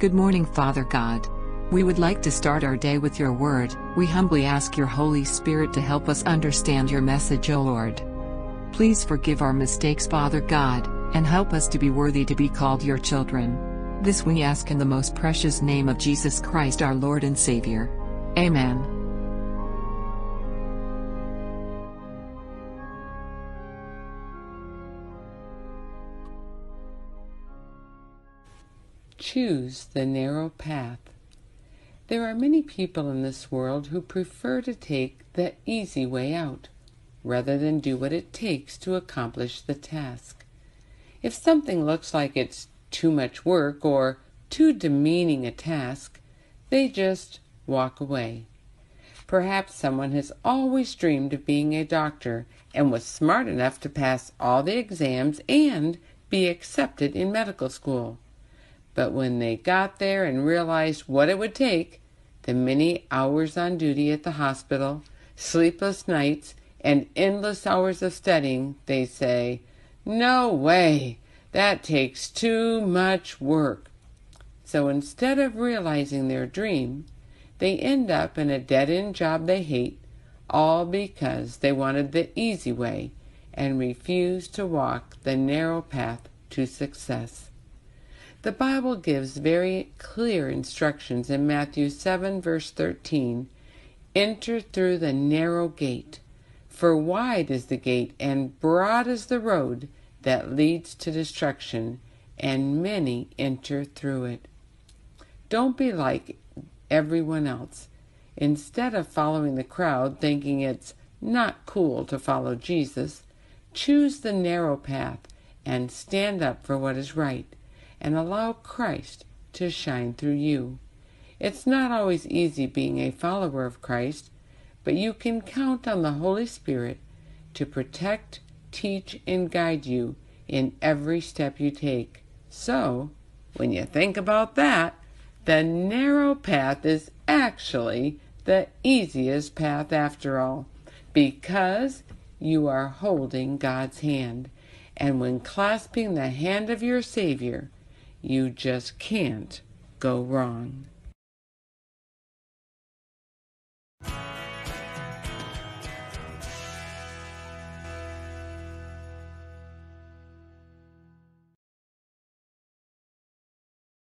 Good morning, Father God. We would like to start our day with your word. We humbly ask your Holy Spirit to help us understand your message, O Lord. Please forgive our mistakes, Father God, and help us to be worthy to be called your children. This we ask in the most precious name of Jesus Christ, our Lord and Savior. Amen. Choose the narrow path. There are many people in this world who prefer to take the easy way out, rather than do what it takes to accomplish the task. If something looks like it's too much work or too demeaning a task, they just walk away. Perhaps someone has always dreamed of being a doctor and was smart enough to pass all the exams and be accepted in medical school. But when they got there and realized what it would take, the many hours on duty at the hospital, sleepless nights, and endless hours of studying, they say, "No way! That takes too much work." So instead of realizing their dream, they end up in a dead-end job they hate, all because they wanted the easy way and refused to walk the narrow path to success. The Bible gives very clear instructions in Matthew 7, verse 13, "Enter through the narrow gate, for wide is the gate and broad is the road that leads to destruction, and many enter through it." Don't be like everyone else. Instead of following the crowd, thinking it's not cool to follow Jesus, choose the narrow path and stand up for what is right, and allow Christ to shine through you. It's not always easy being a follower of Christ, but you can count on the Holy Spirit to protect, teach, and guide you in every step you take. So, when you think about that, the narrow path is actually the easiest path after all, because you are holding God's hand. And when clasping the hand of your Savior, you just can't go wrong.